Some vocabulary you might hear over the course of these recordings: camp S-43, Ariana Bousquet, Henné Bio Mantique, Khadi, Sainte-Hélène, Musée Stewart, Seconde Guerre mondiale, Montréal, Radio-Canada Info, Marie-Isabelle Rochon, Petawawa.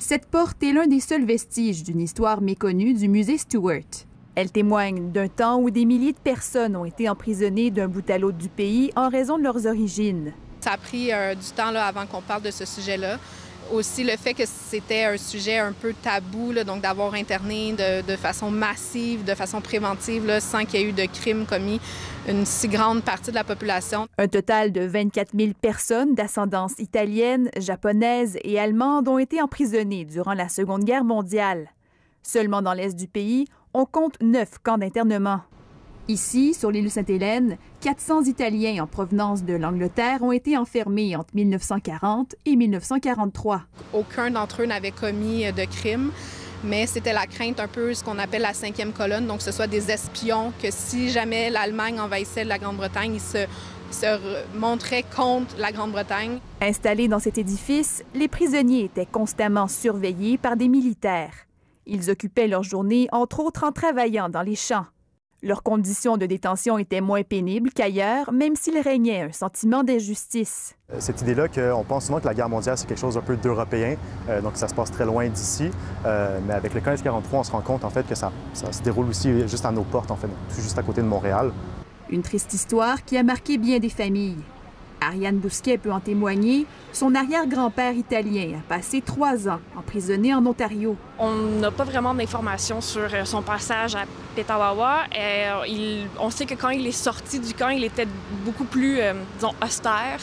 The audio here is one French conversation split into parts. Cette porte est l'un des seuls vestiges d'une histoire méconnue du musée Stewart. Elle témoigne d'un temps où des milliers de personnes ont été emprisonnées d'un bout à l'autre du pays en raison de leurs origines. Ça a pris du temps là, avant qu'on parle de ce sujet-là. Aussi le fait que c'était un sujet un peu tabou, là, donc d'avoir interné de façon massive, de façon préventive, là, sans qu'il y ait eu de crimes commis une si grande partie de la population. Un total de 24 000 personnes d'ascendance italienne, japonaise et allemande ont été emprisonnées durant la Seconde Guerre mondiale. Seulement dans l'est du pays, on compte 9 camps d'internement. Ici, sur l'île Sainte-Hélène, 400 Italiens en provenance de l'Angleterre ont été enfermés entre 1940 et 1943. Aucun d'entre eux n'avait commis de crime, mais c'était la crainte un peu ce qu'on appelle la cinquième colonne, donc que ce soit des espions, que si jamais l'Allemagne envahissait la Grande-Bretagne, ils se montraient contre la Grande-Bretagne. Installés dans cet édifice, les prisonniers étaient constamment surveillés par des militaires. Ils occupaient leur journée, entre autres, en travaillant dans les champs. Leurs conditions de détention étaient moins pénibles qu'ailleurs, même s'il régnait un sentiment d'injustice. Cette idée-là qu'on pense souvent que la guerre mondiale, c'est quelque chose d'un peu d'européen, donc ça se passe très loin d'ici. Mais avec le camp S-43, on se rend compte en fait que ça se déroule aussi juste à nos portes, en fait, juste à côté de Montréal. Une triste histoire qui a marqué bien des familles. Ariana Bousquet peut en témoigner. Son arrière-grand-père italien a passé 3 ans emprisonné en Ontario. On n'a pas vraiment d'informations sur son passage à Petawawa. On sait que quand il est sorti du camp, il était beaucoup plus, disons, austère.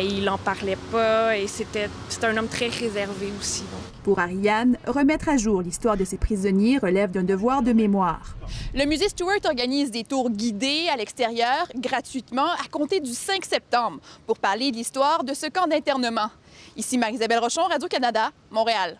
Il n'en parlait pas et c'était un homme très réservé aussi. Donc. Pour Ariane, remettre à jour l'histoire de ses prisonniers relève d'un devoir de mémoire. Le musée Stewart organise des tours guidés à l'extérieur, gratuitement, à compter du 5 septembre, pour parler de l'histoire de ce camp d'internement. Ici Marie-Isabelle Rochon, Radio-Canada, Montréal.